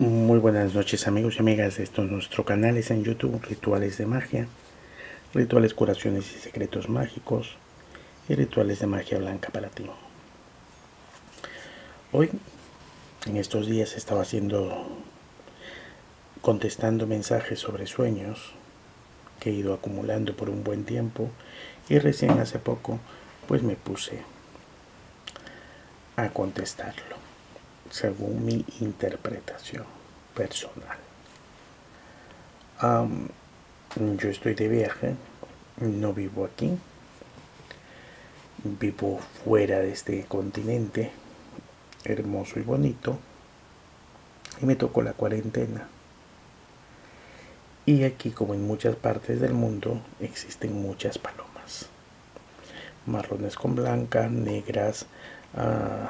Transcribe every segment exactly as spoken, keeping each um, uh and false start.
Muy buenas noches amigos y amigas, esto es nuestro canal, es en YouTube, Rituales de Magia, Rituales Curaciones y Secretos Magicos y Rituales de Magia Blanca para ti. Hoy, en estos días, he estado haciendo, contestando mensajes sobre sueños que he ido acumulando por un buen tiempo y recién hace poco, pues me puse a contestarlo. Según mi interpretación personal. Um, yo estoy de viaje, no vivo aquí, vivo fuera de este continente hermoso y bonito, y me tocó la cuarentena. Y aquí, como en muchas partes del mundo, existen muchas palomas, marrones con blancas, negras, uh,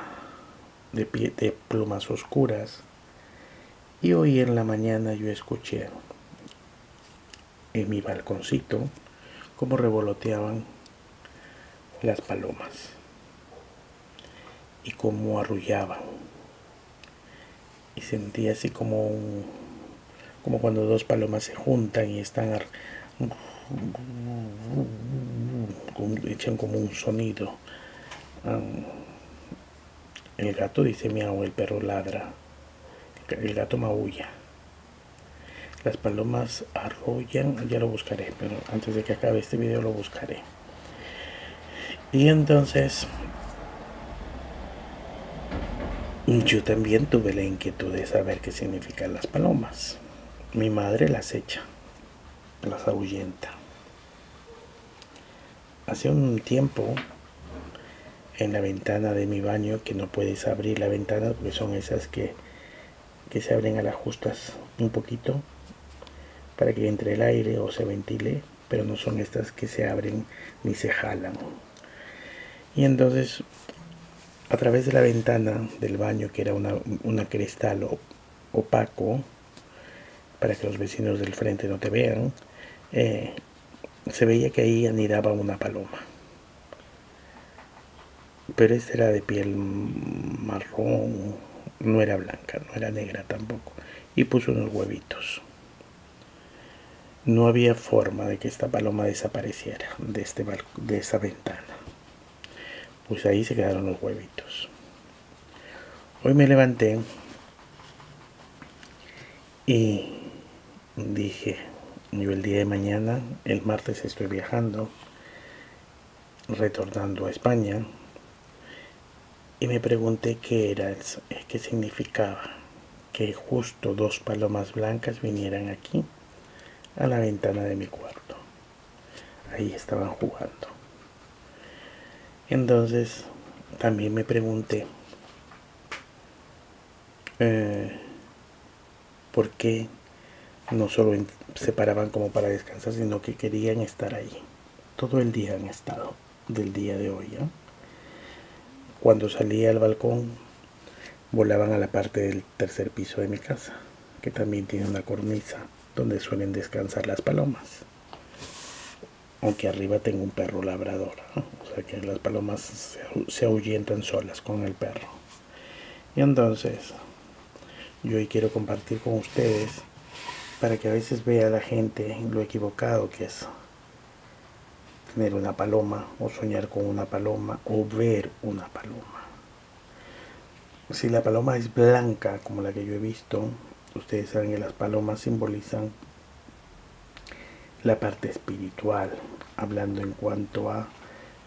De, pie, de plumas oscuras, y hoy en la mañana yo escuché en mi balconcito cómo revoloteaban las palomas y cómo arrullaban, y sentí así como un, como cuando dos palomas se juntan y están ar, echan como un sonido. um, El gato dice miau, el perro ladra, el gato maulla. Las palomas arrullan, ya lo buscaré, pero antes de que acabe este video lo buscaré. Y entonces, yo también tuve la inquietud de saber qué significan las palomas. Mi madre las echa, las ahuyenta. Hace un tiempo, en la ventana de mi baño, que no puedes abrir la ventana porque son esas que, que se abren a las justas un poquito para que entre el aire o se ventile, pero no son estas que se abren ni se jalan. Y entonces, a través de la ventana del baño, que era una, una cristal opaco para que los vecinos del frente no te vean, eh, se veía que ahí anidaba una paloma. Pero esta era de piel marrón, no era blanca, no era negra tampoco. Y puso unos huevitos. No había forma de que esta paloma desapareciera de, este de esa ventana. Pues ahí se quedaron los huevitos. Hoy me levanté y dije, yo el día de mañana, el martes estoy viajando, retornando a España. Y me pregunté qué era, qué significaba que justo dos palomas blancas vinieran aquí, a la ventana de mi cuarto. Ahí estaban jugando. Entonces, también me pregunté, eh, ¿por qué no solo se paraban como para descansar, sino que querían estar ahí? Todo el día han estado, del día de hoy, ¿eh? Cuando salía al balcón, volaban a la parte del tercer piso de mi casa, que también tiene una cornisa donde suelen descansar las palomas. Aunque arriba tengo un perro labrador, ¿no? O sea que las palomas se, se ahuyentan solas con el perro. Y entonces, yo hoy quiero compartir con ustedes, para que a veces vea la gente lo equivocado que es tener una paloma, o soñar con una paloma, o ver una paloma. Si la paloma es blanca, como la que yo he visto, ustedes saben que las palomas simbolizan la parte espiritual, hablando en cuanto a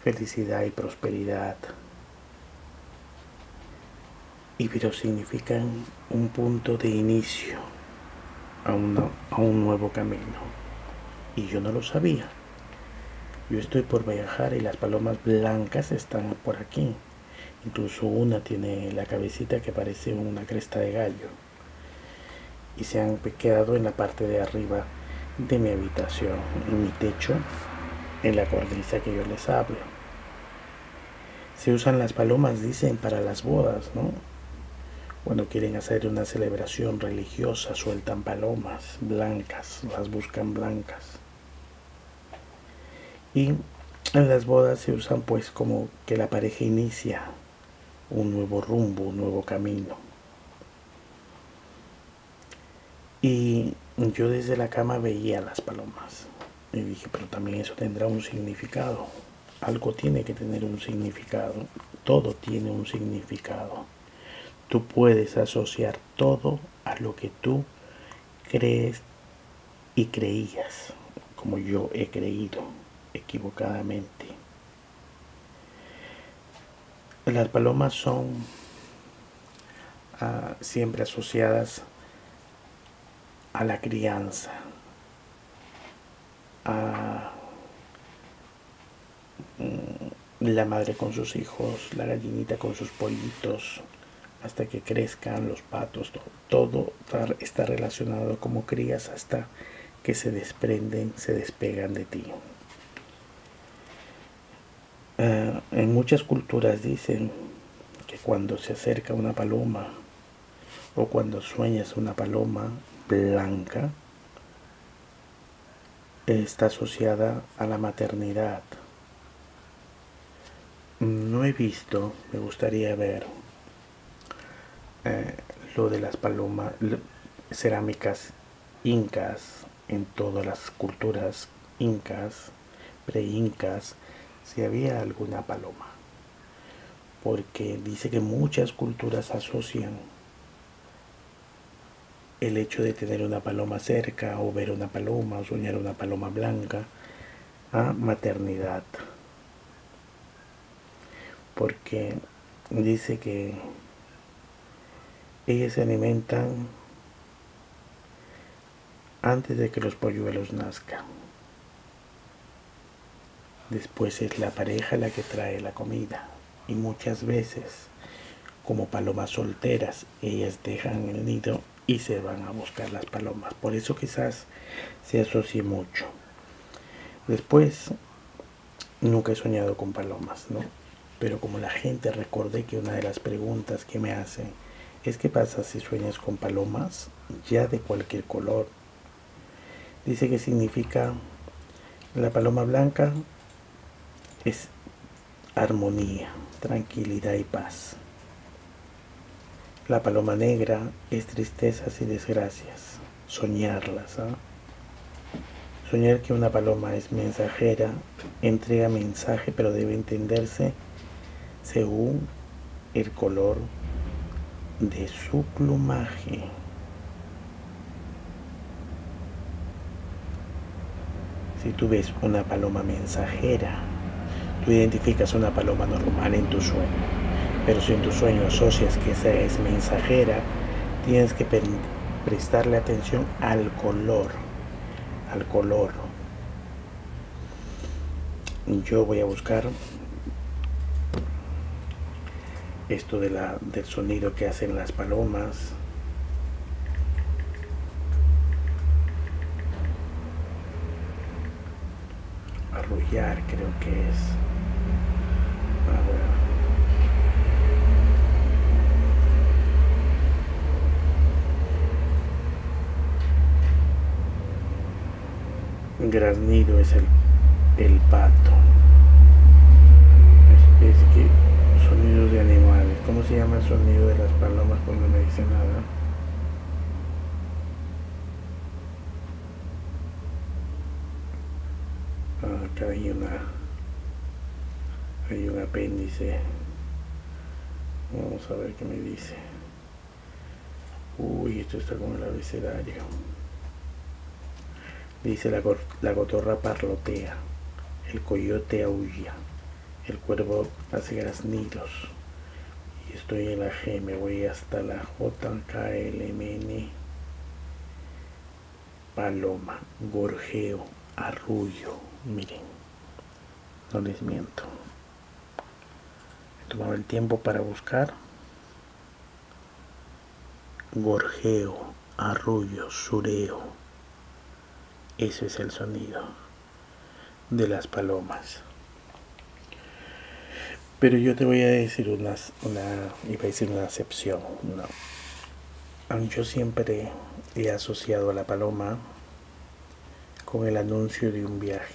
felicidad y prosperidad. Y pero significan un punto de inicio a, una, a un nuevo camino. Y yo no lo sabía. Yo estoy por viajar y las palomas blancas están por aquí. Incluso una tiene la cabecita que parece una cresta de gallo. Y se han quedado en la parte de arriba de mi habitación, en mi techo, en la cornisa que yo les hablo. Se usan las palomas, dicen, para las bodas, ¿no? Cuando quieren hacer una celebración religiosa, sueltan palomas blancas, las buscan blancas. Y en las bodas se usan pues como que la pareja inicia un nuevo rumbo, un nuevo camino. Y yo desde la cama veía las palomas. Y dije, pero también eso tendrá un significado. Algo tiene que tener un significado. Todo tiene un significado. Tú puedes asociar todo a lo que tú crees y creías, como yo he creído equivocadamente. Las palomas son uh, siempre asociadas a la crianza, a la madre con sus hijos, la gallinita con sus pollitos, hasta que crezcan los patos. Todo, todo está relacionado como crías hasta que se desprenden, se despegan de ti. Uh, en muchas culturas dicen que cuando se acerca una paloma o cuando sueñas una paloma blanca, está asociada a la maternidad. No he visto, me gustaría ver eh, lo de las palomas, cerámicas incas. En todas las culturas incas, pre-incas, si había alguna paloma, porque dice que muchas culturas asocian el hecho de tener una paloma cerca o ver una paloma o soñar una paloma blanca a maternidad, porque dice que ellas se alimentan antes de que los polluelos nazcan. Después es la pareja la que trae la comida, y muchas veces, como palomas solteras, ellas dejan el nido y se van a buscar las palomas. Por eso quizás se asocie mucho. Después, nunca he soñado con palomas, ¿no? Pero como la gente, recordé que una de las preguntas que me hacen es ¿qué pasa si sueñas con palomas ya de cualquier color? Dice que significa, la paloma blanca es armonía, tranquilidad y paz. La paloma negra es tristezas y desgracias, soñarlas. ¿eh? Soñar que una paloma es mensajera, entrega mensaje, pero debe entenderse según el color de su plumaje. Si tú ves una paloma mensajera, tú identificas una paloma normal en tu sueño. Pero si en tu sueño asocias que esa es mensajera, tienes que pre prestarle atención al color. Al color. Yo voy a buscar esto de la, del sonido que hacen las palomas. Arrullar, creo que es. Ahora. Graznido es el, el pato. Es, es que sonidos de animales. ¿Cómo se llama el sonido de las palomas cuando no dicen nada? Acá hay una, hay un apéndice. Vamos a ver qué me dice. Uy, esto está como el abecedario. Dice, la, la cotorra parlotea, el coyote aúlla, el cuervo hace graznidos. Y estoy en la G, me voy hasta la J K L M N. Paloma, gorjeo, arrullo. Miren, no les miento, he tomado el tiempo para buscar gorjeo, arrullo, sureo. Ese es el sonido de las palomas. Pero yo te voy a decir unas, una, iba a decir una excepción, no. Yo siempre he asociado a la paloma con el anuncio de un viaje.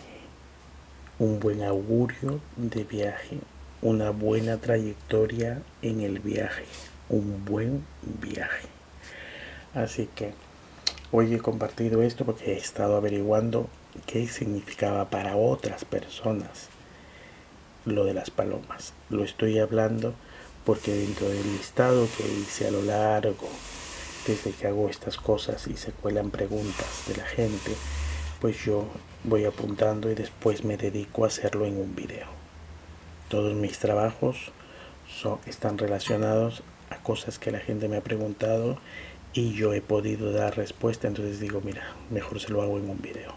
Un buen augurio de viaje, una buena trayectoria en el viaje, un buen viaje. Así que Hoy he compartido esto porque he estado averiguando qué significaba para otras personas lo de las palomas. Lo estoy hablando porque dentro del listado que hice a lo largo, desde que hago estas cosas y se cuelan preguntas de la gente, pues yo voy apuntando y después me dedico a hacerlo en un video. Todos mis trabajos son, están relacionados a cosas que la gente me ha preguntado y yo he podido dar respuesta, entonces digo, mira, mejor se lo hago en un video.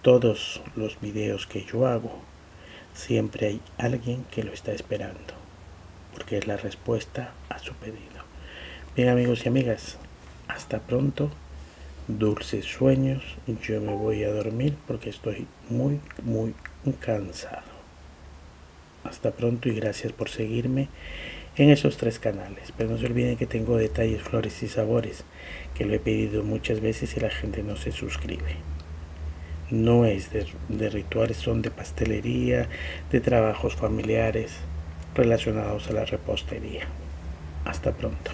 Todos los videos que yo hago, siempre hay alguien que lo está esperando, porque es la respuesta a su pedido. Bien, amigos y amigas, hasta pronto, dulces sueños, yo me voy a dormir porque estoy muy, muy cansado. Hasta pronto y gracias por seguirme en esos tres canales. Pero no se olviden que tengo Detalles, Flores y Sabores, que lo he pedido muchas veces y la gente no se suscribe. No es de, de rituales, son de pastelería, de trabajos familiares relacionados a la repostería. Hasta pronto.